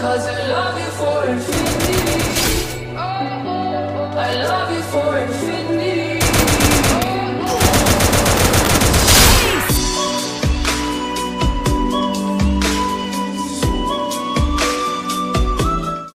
'Cause I love you for infinity. I love you for